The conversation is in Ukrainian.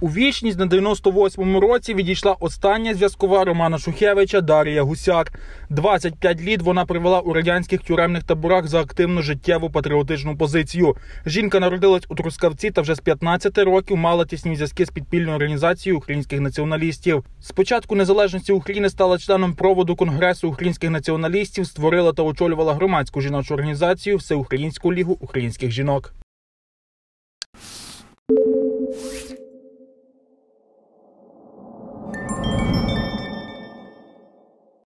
У вічність на 98-му році відійшла остання зв'язкова Романа Шухевича Дарія Гусяк. 25 літ вона провела у радянських тюремних таборах за активну життєву патріотичну позицію. Жінка народилась у Трускавці та вже з 15 років мала тісні зв'язки з підпільною організацією українських націоналістів. З початку незалежності України стала членом проводу Конгресу українських націоналістів, створила та очолювала громадську жіночу організацію «Всеукраїнську лігу українських жінок».